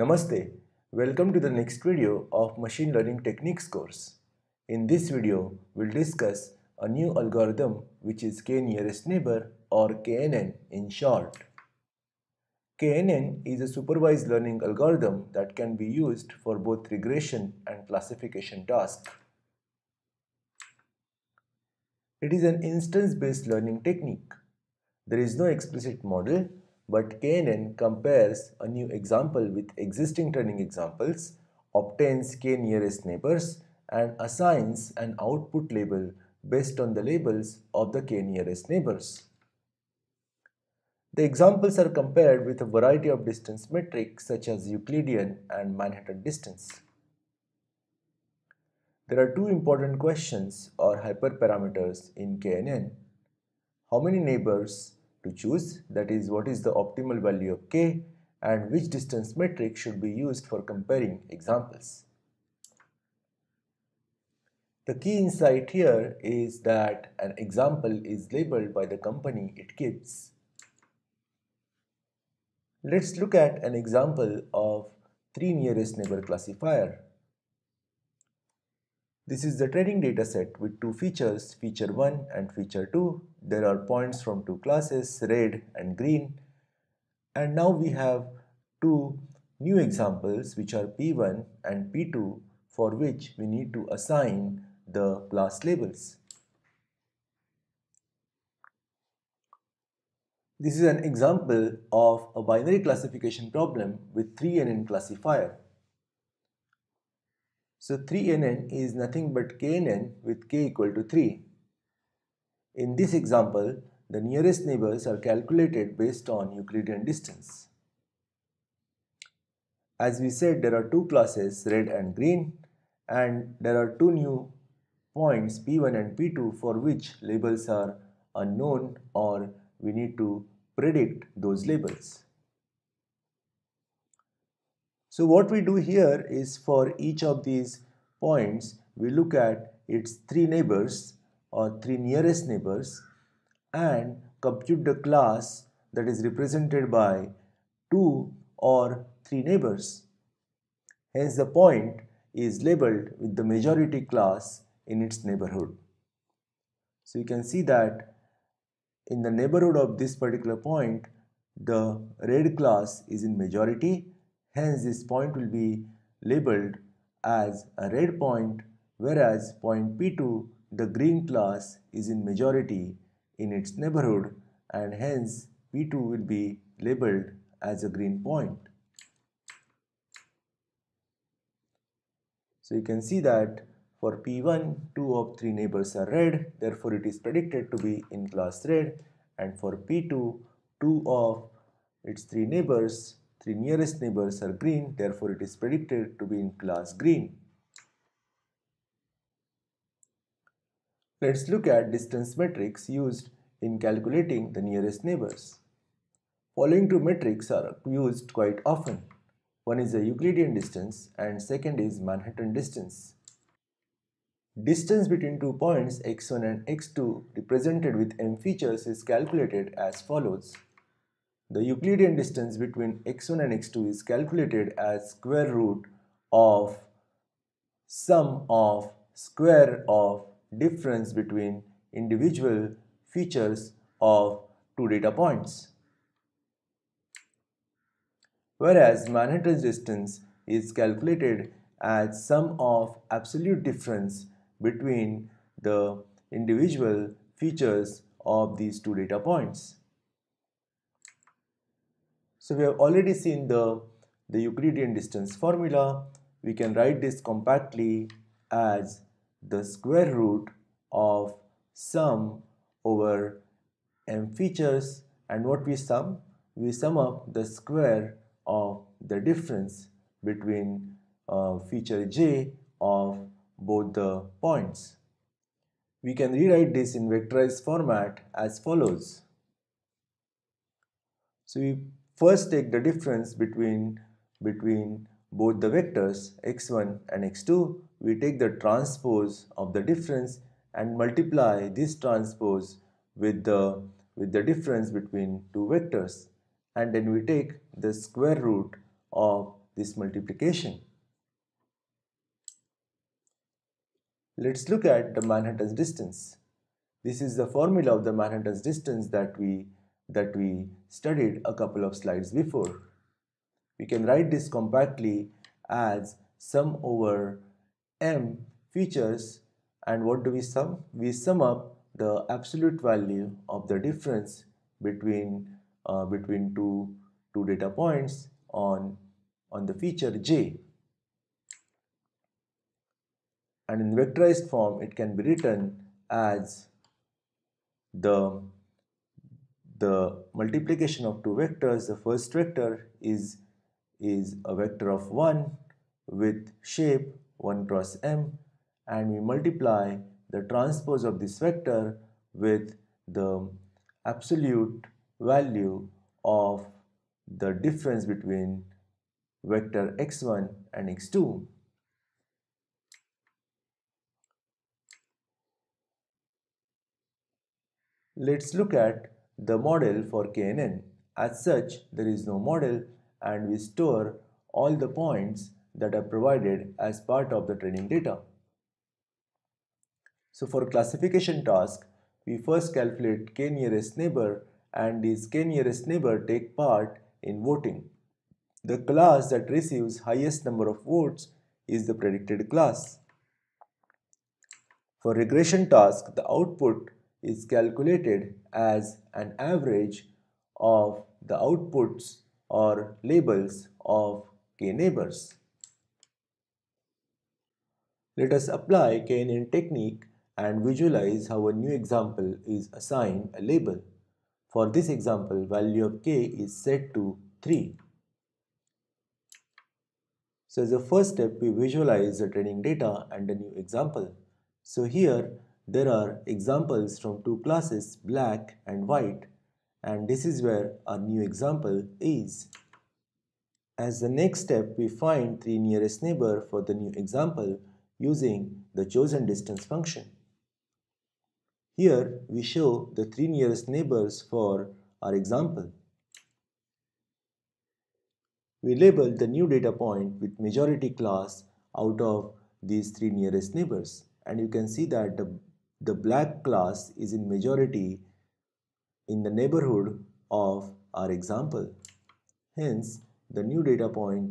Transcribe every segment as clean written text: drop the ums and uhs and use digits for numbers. Namaste, welcome to the next video of Machine Learning Techniques course. In this video, we'll discuss a new algorithm which is K-nearest neighbor or KNN in short. KNN is a supervised learning algorithm that can be used for both regression and classification tasks. It is an instance-based learning technique. There is no explicit model, but KNN compares a new example with existing training examples, obtains K-nearest neighbors, and assigns an output label based on the labels of the K-nearest neighbors. The examples are compared with a variety of distance metrics such as Euclidean and Manhattan distance. There are two important questions or hyperparameters in KNN. How many neighbors to choose, that is, what is the optimal value of K, and which distance metric should be used for comparing examples. The key insight here is that an example is labeled by the company it gives. Let's look at an example of 3 nearest neighbor classifier. This is the training dataset with two features, feature 1 and feature 2. There are points from two classes, red and green. And now we have two new examples which are P1 and P2, for which we need to assign the class labels. This is an example of a binary classification problem with 3NN classifier. So 3NN is nothing but KNN with K equal to 3. In this example, the nearest neighbors are calculated based on Euclidean distance. As we said, there are two classes, red and green, and there are two new points, P1 and P2, for which labels are unknown, or we need to predict those labels. So what we do here is, for each of these points, we look at its 3 neighbors or 3 nearest neighbors and compute the class that is represented by 2 or 3 neighbors. Hence, the point is labeled with the majority class in its neighborhood. So you can see that in the neighborhood of this particular point, the red class is in majority. Hence, this point will be labeled as a red point, whereas point P2, the green class, is in majority in its neighborhood, and hence P2 will be labeled as a green point. So you can see that for P1, 2 of 3 neighbors are red, therefore it is predicted to be in class red, and for P2, 2 of its 3 neighbors, 3 nearest neighbors are green, therefore it is predicted to be in class green. Let's look at distance metrics used in calculating the nearest neighbors. Following two metrics are used quite often. One is the Euclidean distance and second is Manhattan distance. Distance between two points x1 and x2 represented with m features is calculated as follows. The Euclidean distance between x1 and x2 is calculated as square root of sum of square of difference between individual features of two data points. Whereas Manhattan distance is calculated as sum of absolute difference between the individual features of these two data points. So we have already seen the Euclidean distance formula. We can write this compactly as the square root of sum over m features, and what we sum? We sum up the square of the difference between feature j of both the points. We can rewrite this in vectorized format as follows. So we first take the difference between both the vectors x1 and x2. We take the transpose of the difference and multiply this transpose with the difference between two vectors, and then we take the square root of this multiplication. Let's look at the Manhattan's distance. This is the formula of the Manhattan's distance that we studied a couple of slides before. We can write this compactly as sum over m features, and what do we sum? We sum up the absolute value of the difference between two data points on the feature j. And in vectorized form, it can be written as the multiplication of two vectors. The first vector is a vector of 1 with shape 1 cross m, and we multiply the transpose of this vector with the absolute value of the difference between vector x1 and x2. Let's look at the model for KNN. As such, there is no model, and we store all the points that are provided as part of the training data. So for classification task, we first calculate k-nearest neighbor, and these k-nearest neighbor take part in voting. The class that receives highest number of votes is the predicted class. For regression task, the output is calculated as an average of the outputs or labels of k-neighbors. Let us apply KNN technique and visualize how a new example is assigned a label. For this example, value of k is set to 3. So as a first step, we visualize the training data and a new example. So here there are examples from two classes, black and white, and this is where our new example is. As the next step, we find 3 nearest neighbor for the new example using the chosen distance function. Here we show the 3 nearest neighbors for our example. We label the new data point with majority class out of these 3 nearest neighbors, and you can see that the black class is in majority in the neighborhood of our example. Hence, the new data point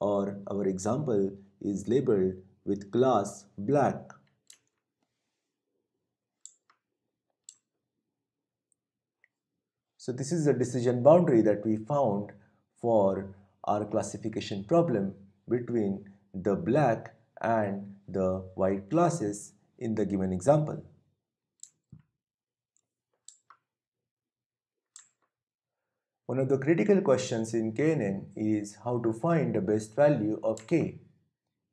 or our example is labeled with class black. So this is the decision boundary that we found for our classification problem between the black and the white classes in the given example. One of the critical questions in KNN is how to find the best value of k.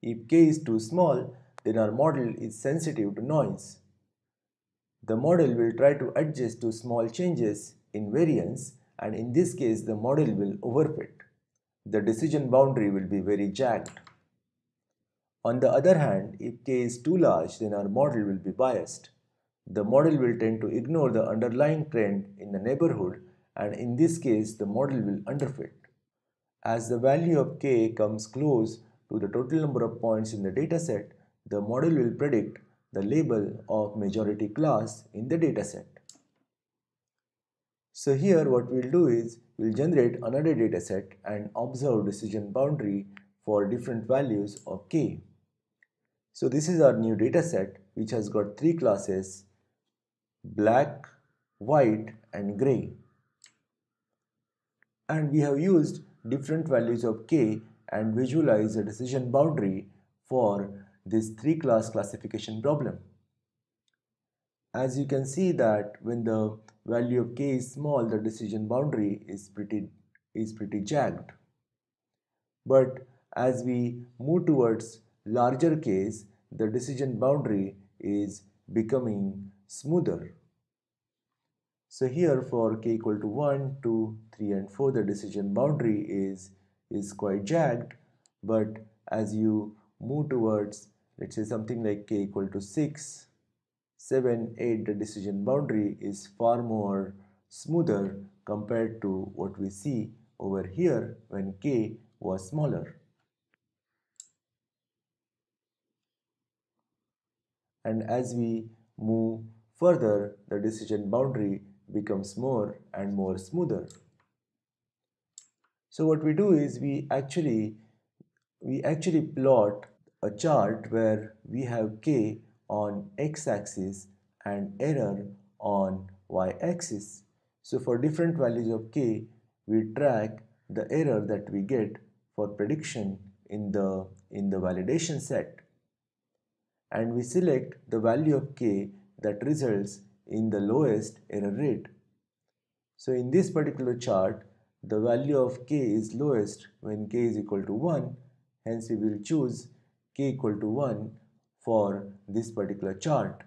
If k is too small, then our model is sensitive to noise. The model will try to adjust to small changes in variance, and in this case the model will overfit. The decision boundary will be very jagged. On the other hand, if k is too large, then our model will be biased. The model will tend to ignore the underlying trend in the neighborhood, and in this case the model will underfit. As the value of k comes close to the total number of points in the dataset, the model will predict the label of majority class in the dataset. So here what we'll do is we'll generate another dataset and observe decision boundary for different values of k. So this is our new dataset, which has got 3 classes: black, white and grey. And we have used different values of k and visualize the decision boundary for this 3 class classification problem. As you can see that when the value of k is small, the decision boundary is pretty jagged. But as we move towards larger k's, the decision boundary is becoming smoother. So here for k equal to 1, 2, 3 and 4, the decision boundary is quite jagged, but as you move towards, let's say, something like k equal to 6, 7, 8, the decision boundary is far more smoother compared to what we see over here when k was smaller. and as we move further, the decision boundary becomes more and more smoother. So what we do is we actually plot a chart where we have K on x-axis and error on y-axis. So for different values of K, we track the error that we get for prediction in the validation set, and we select the value of K that results in the lowest error rate. So in this particular chart, the value of K is lowest when K is equal to 1, hence we will choose K equal to 1 for this particular chart.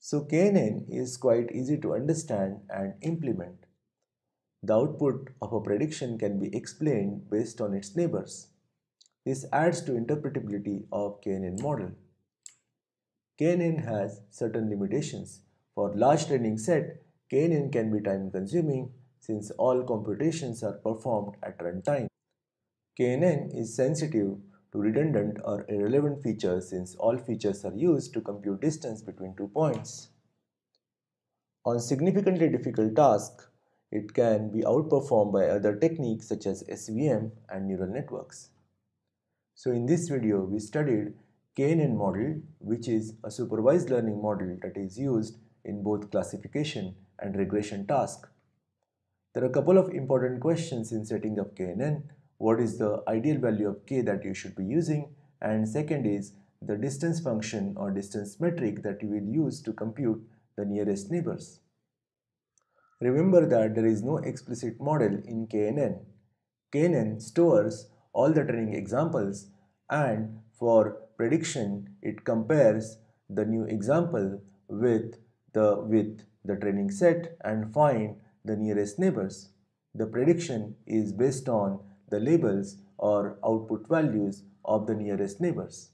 So KNN is quite easy to understand and implement. The output of a prediction can be explained based on its neighbors. This adds to interpretability of KNN model. KNN has certain limitations. For large training set, KNN can be time consuming since all computations are performed at runtime. KNN is sensitive to redundant or irrelevant features since all features are used to compute distance between 2 points. On significantly difficult tasks, it can be outperformed by other techniques such as SVM and neural networks. So in this video, we studied K-nearest model, which is a supervised learning model that is used in both classification and regression tasks. There are a couple of important questions in setting up K-nearest. What is the ideal value of K that you should be using? And second is the distance function or distance metric that you will use to compute the nearest neighbors. Remember that there is no explicit model in KNN. KNN stores all the training examples, and for prediction it compares the new example with the training set and find the nearest neighbors. The prediction is based on the labels or output values of the nearest neighbors.